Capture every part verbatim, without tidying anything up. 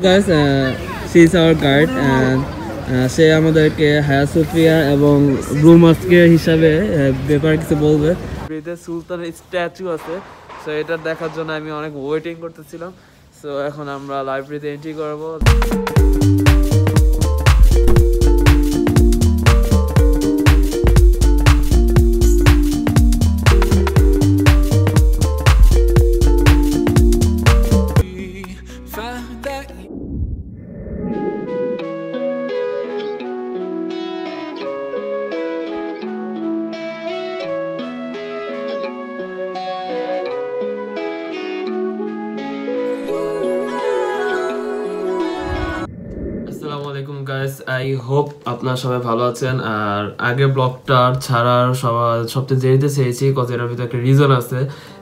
Guys, uh, she is our guard and she amaderke haya Sophia ebong room master hisabe bepar kichu bolbe. Breathe Sultan statue ache, so eta dekhar jonno ami onek waiting kortechilam. So ekhon amra library te entry korbo. Guys, I hope আপনারা সবাই ভালো আছেন আর আগে ব্লগটা ছাড়ার সবচেয়ে দেরিতে ছেড়েছি কত এর ভিতরে একটা রিজন আছে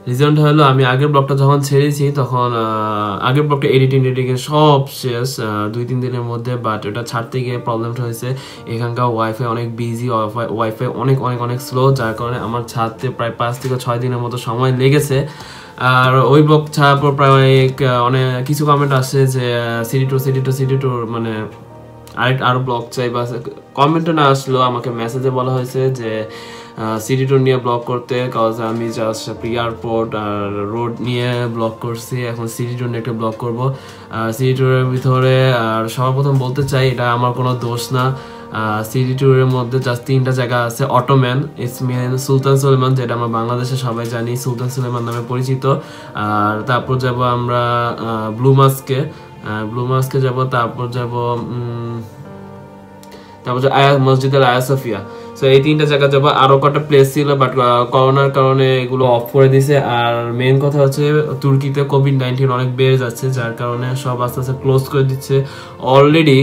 রিজনটা হলো আমি আগের ব্লগটা যখন ছেড়েছি তখন আগের ব্লগটা এডিটিং এডিটিং এর সব শেষ দুই তিন দিনের মধ্যে বাট এটা ছাড়তে গিয়ে প্রবলেমটা হয়েছে এখানকার ওয়াইফাই অনেক বিজি ওয়াইফাই অনেক অনেক অনেক স্লো যার কারণে আমার ছাড়তে প্রায় পাঁচ থেকে ছয় দিনের মতো সময় লেগেছে আর ওই ব্লগ ছাড়ার পর প্রায় অনেক কিছু কমেন্ট আসে যে city to city to city to মানে আরেক আর ব্লগ চাই বা কমেন্ট না আসলো আমাকে মেসেজে বলা হয়েছে যে সিটি টুর নিয়ে ব্লগ করতে কারণ আমি জাস্ট এয়ারপোর্ট আর রোড নিয়ে ব্লগ করছি এখন সিটি টুর নিয়ে একটা ব্লগ করব আর সিটি টুরের ভিতরে আর সর্বপ্রথম বলতে চাই এটা আমার কোনো দোষ না সিটি টুরের মধ্যে জাস্ট তিনটা জায়গা আছে অটোম্যান ইসমিন সুলতান সুলেমান যেটা আমরা বাংলাদেশে সবাই জানি সুলতান সুলেমান নামে পরিচিত আর তারপর যাব আমরা ব্লু মাস্কে ব্লু মাস্কে যাব তারপর যাব তারপর আয়া মসজিদের আয়া সোফিয়া সো এই তিনটা জায়গা যাব আরো কটা প্লেস ছিল বাট করোনার কারণে এগুলো অফ করে দিয়েছে আর মেইন কথা হচ্ছে তুর্কিতে কোভিড নাইনটিন অনেক বেড়ে যাচ্ছে যার কারণে সব আস্তে আস্তে ক্লোজ করে দিচ্ছে অলরেডি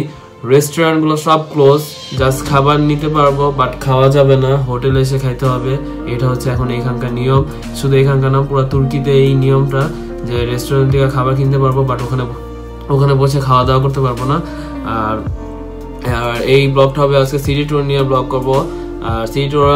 রেস্টুরেন্ট গুলো সব ক্লোজ জাস্ট খাবার নিতে পারবো বাট খাওয়া যাবে না হোটেলে এসে খাইতে হবে এটা হচ্ছে এখন এখানকার নিয়ম শুধু এখানকার না পুরো তুর্কিতে এই নিয়মটা যে রেস্টুরেন্ট থেকে খাবার কিনতে পারবো বাট ওখানে ওখানে বসে খাওয়া দাওয়া করতে পারবো না আর এই ব্লগটা হবে আজকে সিটি টুর নিয়ে ব্লগ করব আর সিটি টুর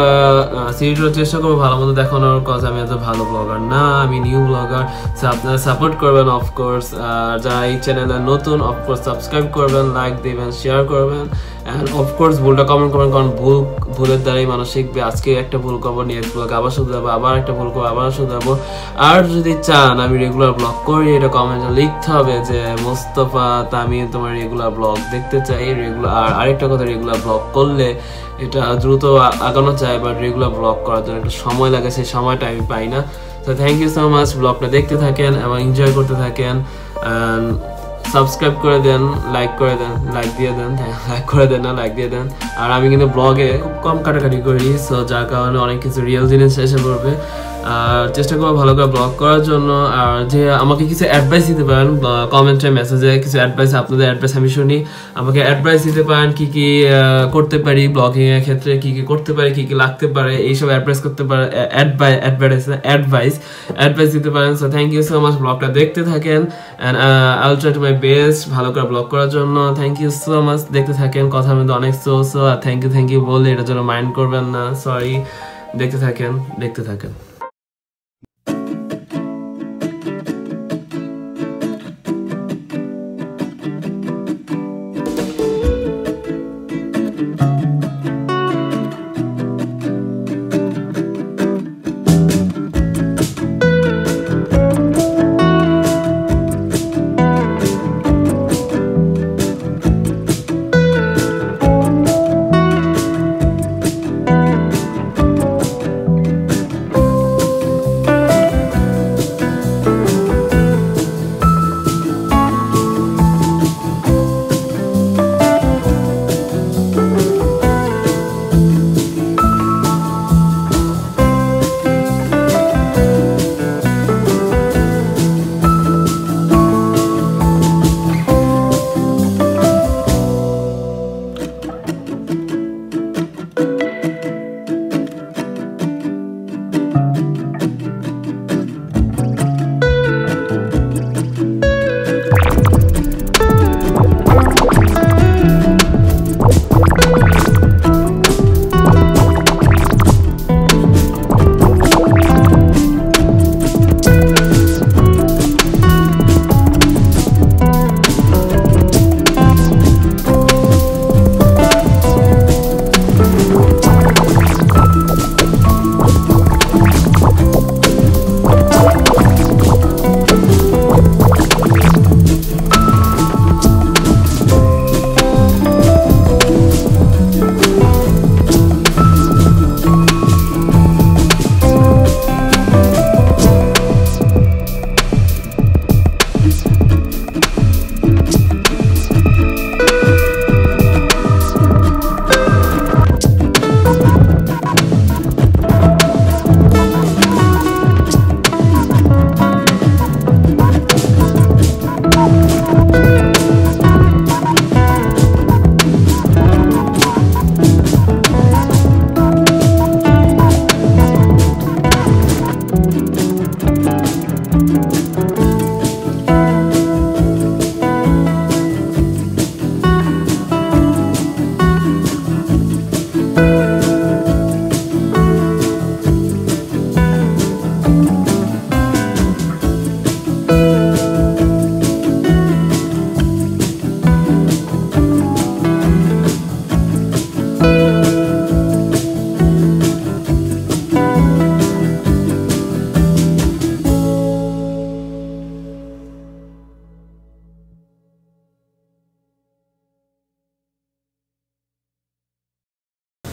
সিটি টুর চেষ্টা করবো ভালো মতো দেখানোর কারণ আমি এত ভালো ব্লগার না আমি নিউ ব্লগার সো আপনারা সাপোর্ট করবেন অফকোর্স আর যারা এই চ্যানেলে নতুন অফকোর্স সাবস্ক্রাইব করবেন লাইক দেবেন শেয়ার করবেন অ্যান্ড অফকোর্স ভুলটা কমেন্ট করবেন কারণ ভুল ভুলের দ্বারাই মানুষ শিখবে আজকে একটা ভুল করবো নেক্সট ব্লগ আবার শুধরাবো আবার একটা ভুল করবো আবার শুধরাবো আর যদি চান আমি রেগুলার ব্লগ করি এটা কমেন্টে লিখতে হবে যে মোস্তফা তামিম তোমার রেগুলার ব্লগ দেখতে চাই রেগুলার আর আরেকটা কথা রেগুলার ব্লগ করলে এটা দ্রুত আগানো চাই বাট রেগুলার ব্লগ করার জন্য একটা সময় লাগে সেই সময়টা আমি পাই না তো থ্যাংক ইউ সো মাচ ব্লগটা দেখতে থাকেন এবং এনজয় করতে থাকেন সাবস্ক্রাইব করে দেন লাইক করে দেন লাইক দিয়ে দেন লাইক করে দেন না লাইক দিয়ে দেন আর আমি কিন্তু ব্লগে খুব কম কাটাকাটি করি সো যার কারণে অনেক কিছু রিয়েল জিনিস এসে পড়বে আর চেষ্টা করবো ভালো করে ব্লগ করার জন্য আর যে আমাকে কিছু অ্যাডভাইস দিতে পারেন কমেন্টে মেসেজে কিছু অ্যাডভাইস আপনাদের অ্যাডভাইস আমি শুনি আমাকে অ্যাডভাইস দিতে পারেন কী কী করতে পারি ব্লগিংয়ের ক্ষেত্রে কী কী করতে পারি কী কী লাগতে পারে এইসব অ্যাডভাইস করতে পারে অ্যাডভাই অ্যাডভাইস অ্যাডভাইস অ্যাডভাইস দিতে পারেন so thank you so much ব্লগটা দেখতে থাকেন and I will try to my best ভালো করে ব্লগ করার জন্য থ্যাংক ইউ সো মাচ দেখতে থাকেন কথা মধ্যে অনেক সো সো আর থ্যাংক ইউ থ্যাংক ইউ বলে এটার জন্য মাইন্ড করবেন না সরি দেখতে থাকেন দেখতে থাকেন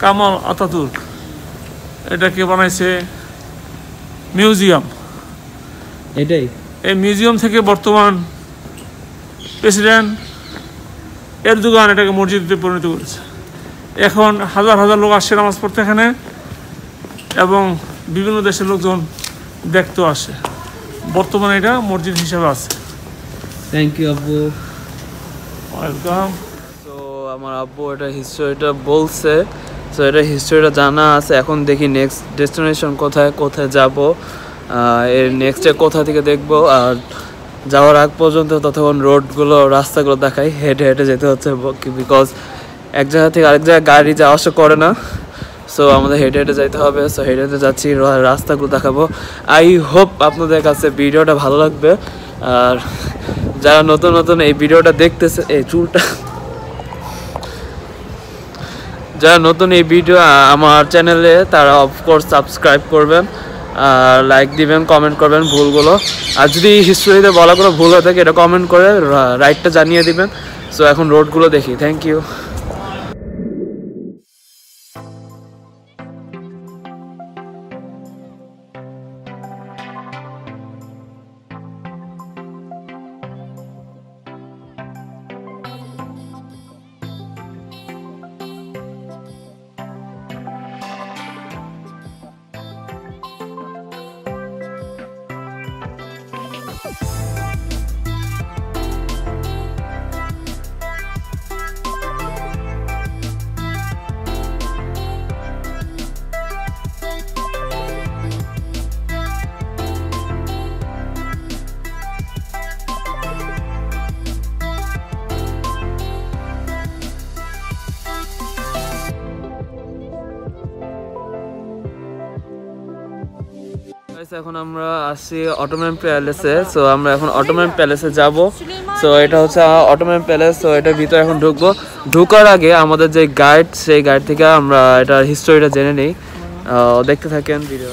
কামাল আতাতুর্ক এটাকে বানাইছে মিউজিয়াম। এটাই এই মিউজিয়াম থেকে বর্তমান প্রেসিডেন্ট এরদোগান এটাকে মসজিদে পরিণত করেছে। এখন হাজার হাজার লোক আসছে নামাজ পড়তে এখানে, এবং বিভিন্ন দেশের লোকজন দেখতে আসে। বর্তমানে এটা মসজিদ হিসাবে আছে। থ্যাংক ইউ আব্বু। ওয়েলকাম। তো আমার আব্বু এটা হিস্টোরিটা বলছে, তো এটা হিস্টোরিটা জানা আছে। এখন দেখি নেক্সট ডেস্টিনেশন কোথায়, কোথায় যাব, এর নেক্সটে কোথা থেকে দেখব। আর যাওয়ার আগ পর্যন্ত ততক্ষণ রোডগুলো, রাস্তাগুলো দেখাই। হেঁটে হেঁটে যেতে হচ্ছে, বিকজ এক জায়গা থেকে আরেক জায়গায় গাড়ি যাওয়া আসা করে না, সো আমাদের হেঁটে হেঁটে যাইতে হবে। সো হেঁটে হেঁটে যাচ্ছি, রাস্তাগুলো দেখাবো। আই হোপ আপনাদের কাছে ভিডিওটা ভালো লাগবে। আর যারা নতুন নতুন এই ভিডিওটা দেখতেছে, এই চুলটা যারা নতুন এই ভিডিও আমার চ্যানেলে, তারা অফকোর্স সাবস্ক্রাইব করবেন, আর লাইক দিবেন, কমেন্ট করবেন ভুলগুলো। আর যদি হিস্টোরিতে বলা কোনো ভুল হয়ে থাকে, এটা কমেন্ট করে রাইটটা জানিয়ে দিবেন। সো এখন রোডগুলো দেখি। Thank you. এখন আমরা আসি অটোম্যান প্যালেসে। সো আমরা এখন অটোম্যান প্যালেসে যাব। সো এটা হচ্ছে অটোম্যান প্যালেস। সো এটার ভিতরে এখন ঢুকবো। ঢুকার আগে আমাদের যে গাইড, সেই গাইড থেকে আমরা এটার হিস্টোরিটা জেনে নিই। দেখতে থাকেন video.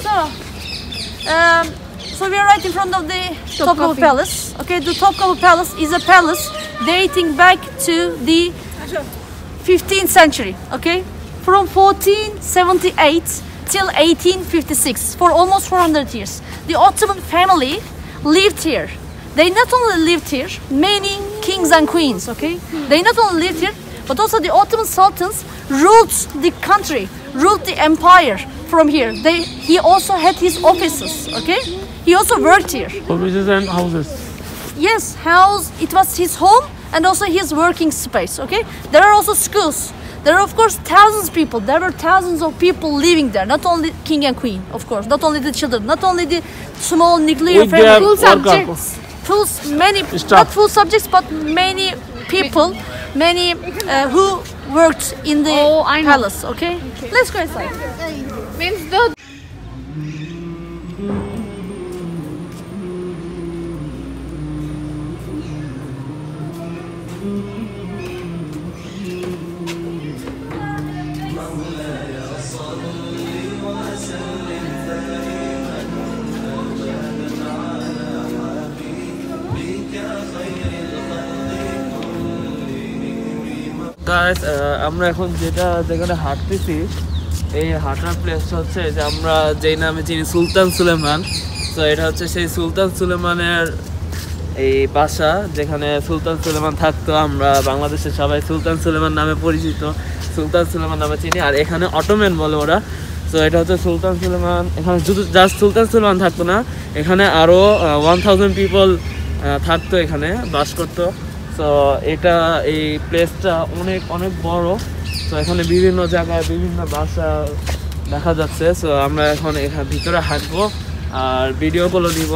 So we are right in front of the Topkapi Palace. Okay, the Topkapi Palace is a palace dating back to the fifteenth century. Okay, from fourteen seventy-eight till eighteen fifty-six, for almost four hundred years. The Ottoman family lived here. They not only lived here, many kings and queens, okay? They not only lived here, but also the Ottoman sultans ruled the country, ruled the empire from here. They, he also had his offices, okay? He also worked here. Offices and houses. Yes, house, it was his home and also his working space, okay? There are also schools. There are of course thousands of people. There were thousands of people living there. Not only king and queen, of course. Not only the children. Not only the small nuclear with family. Full subjects. Full many. Stop. Not full subjects, but many people, many uh, who worked in the oh, palace. Okay? Okay. Let's go inside. Means the. Guys আমরা এখন যেটা যেখানে হাঁটতেছি, এই হাঁটার প্লেসটা হচ্ছে যে আমরা যেই নামে চিনি সুলতান সুলেমান। তো এটা হচ্ছে সেই সুলতান সুলেমানের এই বাসা, যেখানে সুলতান সুলেমান থাকতো। আমরা বাংলাদেশের সবাই সুলতান সুলেমান নামে পরিচিত, সুলতান সুলেমান নামে চিনি। আর এখানে অটোম্যান বলে ওরা। তো এটা হচ্ছে সুলতান সুলেমান। এখানে শুধু জাস্ট সুলতান সুলেমান থাকতো না, এখানে আরও ওয়ান থাউজেন্ড পিপল থাকতো, এখানে বাস করতো। তো এটা এই প্লেসটা অনেক অনেক বড়। তো এখানে বিভিন্ন জায়গায় বিভিন্ন বাসা দেখা যাচ্ছে। সো আমরা এখন এখান ভিতরে হাঁটবো আর ভিডিওগুলো নিব।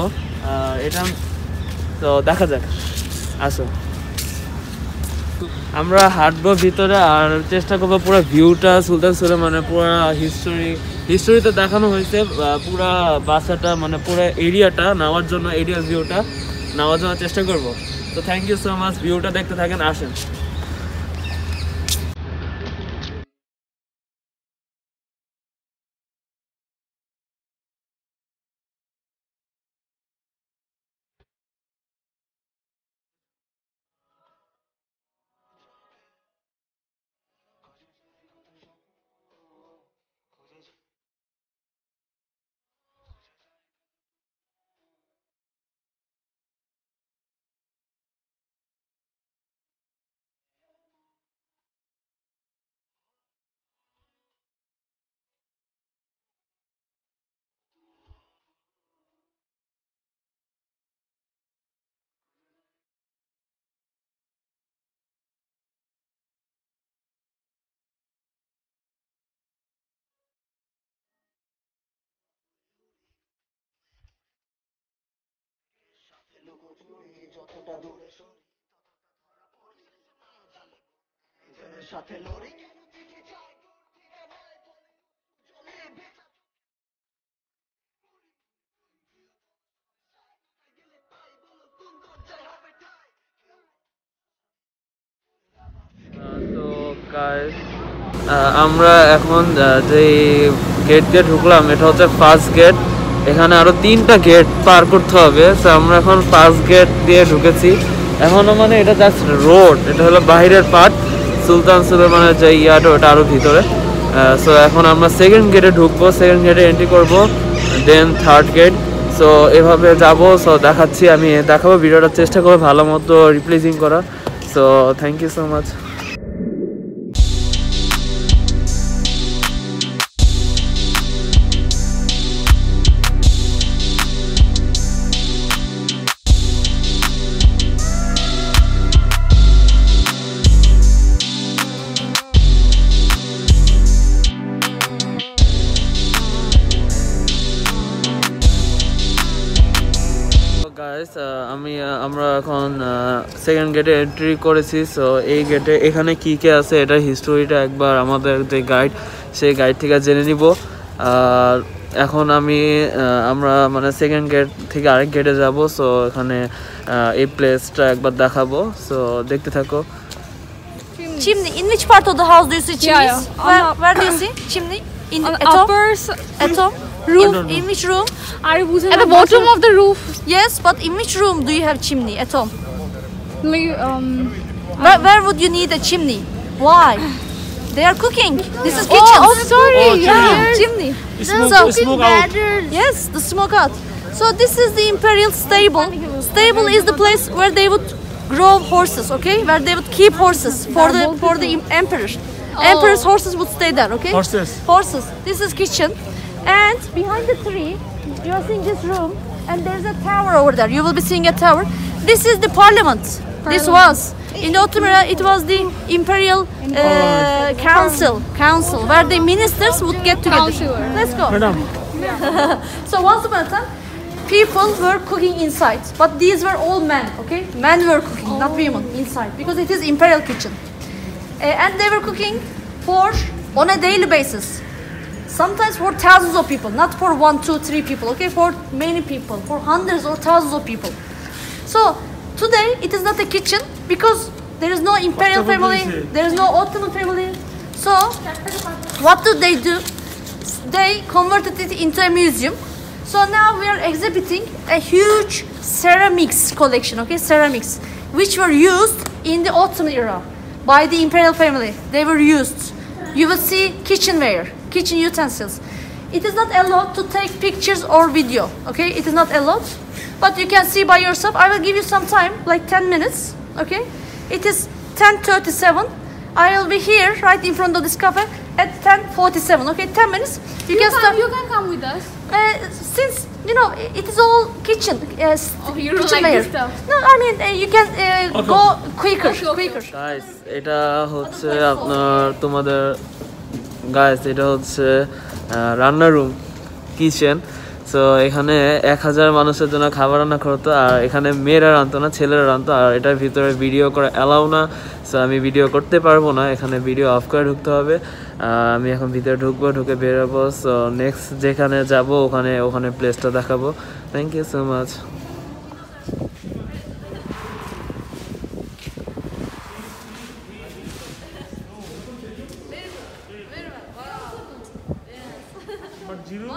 এটা তো দেখা যাক, আসো আমরা হাঁটবো ভিতরে আর চেষ্টা করবো পুরো ভিউটা সুলতান সুলেমানের পুরো হিস্টোরি হিস্টোরিতে দেখানো হয়েছে। পুরো বাসাটা মানে পুরো এরিয়াটা নেওয়ার জন্য, এরিয়া ভিউটা নেওয়ার জন্য চেষ্টা করবো। তো থ্যাংক ইউ সো মাচ। ভিউটা দেখতে থাকেন, আসেন। যতটা দূরে সরি ততটা ধরা পড়ি নিজের সাথে লড়ি কেন থেকে যাই দূর থেকে ভয় বলি জলে বেঁচে মরি তুই গেলে পাই বলো কোন দরজায় হবে তাই তো গাইস আমরা এখন যে গেট দিয়ে ঢুকলাম এটা হচ্ছে ফার্স্ট গেট এখানে আরো তিনটা গেট পার করতে হবে সো আমরা এখন ফার্স্ট গেট দিয়ে ঢুকেছি এখনো মানে এটা জাস্ট রোড এটা হলো বাইরের পার্ট সুলতান সুলেমানের যে ইয়াটা ওটা আরো ভিতরে সো এখন আমরা সেকেন্ড গেটে ঢুকবো সেকেন্ড গেটে এন্ট্রি করবো দেন থার্ড গেট সো এভাবে যাবো সো দেখাচ্ছি আমি দেখাবো ভিডিওটা চেষ্টা করবো ভালো মতো রিপ্লেসিং করা so thank you so much আমি আমরা এখন সেকেন্ড গেটে এন্ট্রি করেছি সো এই গেটে এখানে কী কী আছে এটা হিস্টোরিটা একবার আমাদের যে গাইড সেই গাইড থেকে জেনে নিব আর এখন আমি আমরা মানে সেকেন্ড গেট থেকে আরেক গেটে যাব সো এখানে এই প্লেসটা একবার দেখাবো সো দেখতে থাকো Şimdi in which part of the house do you see chimneys? Where, where do you see chimney? In the atop? Roof in, in which room? I wasn't at the bottom of the roof. Yes, but in which room do you have chimney at home? Like, um, where, where would you need a chimney? Why? They are cooking. This is kitchen. Oh, oh sorry. Oh, yeah, chimney. The smoke, so, smoke out. Yes, the smoke out. So this is the imperial stable. Stable is the place where they would grow horses. Okay, where they would keep horses for the for the emperor. Emperor's horses would stay there. Okay. Horses. Horses. This is kitchen. And behind the tree, you are seeing this room, and there's a tower over there. You will be seeing a tower. This is the parliament. parliament. This was in the Ottoman era. It was the imperial uh, council, council where the ministers would get together. Let's go. So once upon a time, people were cooking inside, but these were all men. Okay, men were cooking, oh. not women inside, because it is imperial kitchen, uh, and they were cooking for on a daily basis. Sometimes for thousands of people, not for one, two, three people, okay? For many people, for hundreds or thousands of people. So today it is not a kitchen because there is no imperial family, there is no Ottoman family. So what do they do? They converted it into a museum. So now we are exhibiting a huge ceramics collection, okay? Ceramics, which were used in the Ottoman era by the imperial family. They were used. You will see kitchenware. Kitchen utensils. It is not allowed to take pictures or video. Okay, it is not allowed. But you can see by yourself. I will give you some time, like ten minutes. Okay, it is ten thirty-seven. I will be here right in front of this cafe at ten forty-seven. Okay, ten minutes. You, you can, can start. You can come with us. Uh, since you know it is all kitchen. Uh, oh, you don't like this stuff. No, I mean uh, you can uh, okay. go quicker, okay, okay. quicker. Guys, এটা হচ্ছে আপনার তোমাদের guys এটা হচ্ছে রান্নার room kitchen so এখানে এক হাজার মানুষের জন্য খাবার রান্না করতো আর এখানে মেয়েরা রাঁধতো না ছেলেরা রাঁধতো আর এটার ভিতরে ভিডিও করা অ্যালাউ না সো আমি ভিডিও করতে পারবো না এখানে ভিডিও অফ করে ঢুকতে হবে আমি এখন ভিতরে ঢুকবো ঢুকে বেরোবো সো নেক্সট যেখানে যাব ওখানে ওখানে প্লেসটা দেখাবো thank you so much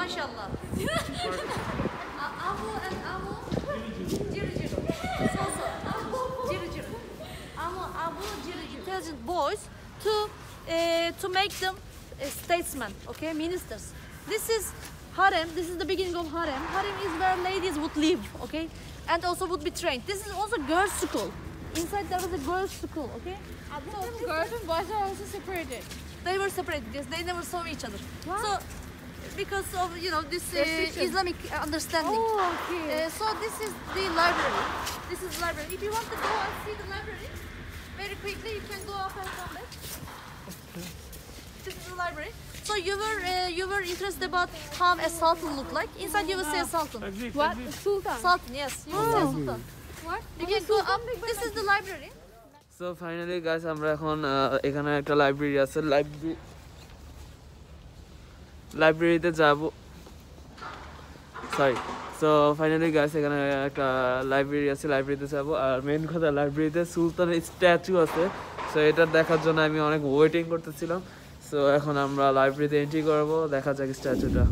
Mashallah. Abu and Abu. Jiru jiru. So so. Abu jiru jiru. Abu Abu jiru intelligent boys to uh, to make them uh, statesmen, okay, ministers. This is harem. This is the beginning of harem. Harem is where ladies would live, okay, and also would be trained. This is also girls' school. Inside there was a girls' school, okay. Abu so and girls and boys are also separated. They were separated. Yes, they never saw each other. What? So. Because of you know this uh, Islamic understanding. Oh, okay. Uh, so this is the library. This is the library. If you want to go and see the library, very quickly you can go up and come back. Okay. This is the library. So you were uh, you were interested about how a sultan looked like. Inside you will see a sultan. What? Sultan. Sultan. Yes. You will see a sultan. What? They can go up. This is the library. So finally, guys, I'm right on. Ekhane ekta library ache. Library. Library te jabo. Sorry. So finally, guys, ekhane ekta library ache. Library te jabo. Ar main kotha library te Sultan statue ache. So eta dekhar jonno ami onek waiting kortechhilam. So ekhon amra library te entry korbo. Dekha jak statue ta.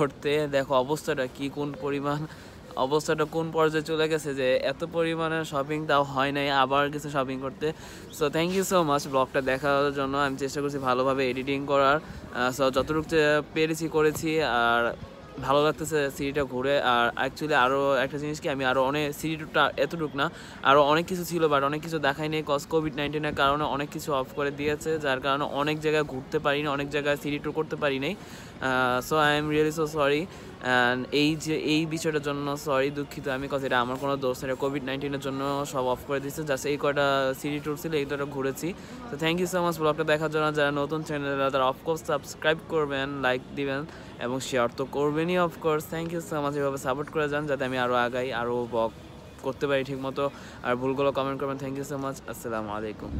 করতে। দেখো অবস্থাটা কি, কোন পরিমাণ অবস্থাটা কোন পর্যায়ে চলে গেছে যে এত পরিমাণে শপিং তাও হয় নাই আবার কিছু শপিং করতে। So thank you so much ব্লগটা দেখার জন্য। আমি চেষ্টা করছি ভালোভাবে এডিটিং করার, সো যতটুকু পেরেছি করেছি। আর ভালো লাগতেছে সিটিটা ঘুরে। আর অ্যাকচুয়ালি আরও একটা জিনিস কি, আমি আরও অনেক সিটিটা এতটুক না, আরও অনেক কিছু ছিল বাট অনেক কিছু দেখাই নেই। কজ কোভিড নাইন্টিনের কারণে অনেক কিছু অফ করে দিয়েছে, যার কারণে অনেক জায়গায় ঘুরতে পারিনি, অনেক জায়গায় সিটি ট্যুর করতে পারিনি। So I am really so sorry, and এই যে এই বিষয়টার জন্য সরি, দুঃখিত আমি। কজ এটা আমার কোনো দোষ, এটা কোভিড নাইন্টিনের জন্য সব অফ করে দিয়েছে। জাস্ট এই কটা সিটি ট্যুর ছিল, এই দুটো ঘুরেছি। তো থ্যাংক ইউ সো মাচ ব্লগটা দেখার জন্য। যারা নতুন চ্যানেল তারা অফকোর্স সাবস্ক্রাইব করবেন, লাইক দিবেন এবং শেয়ার তো করবেনই of course. Thank you so much, এভাবে সাপোর্ট করে যান যাতে আমি আরও আগাই, আরও ব্লগ করতে পারি ঠিকমতো। আর ভুলগুলো কমেন্ট করবেন। থ্যাংক ইউ সো মাচ, আসসালামু আলাইকুম।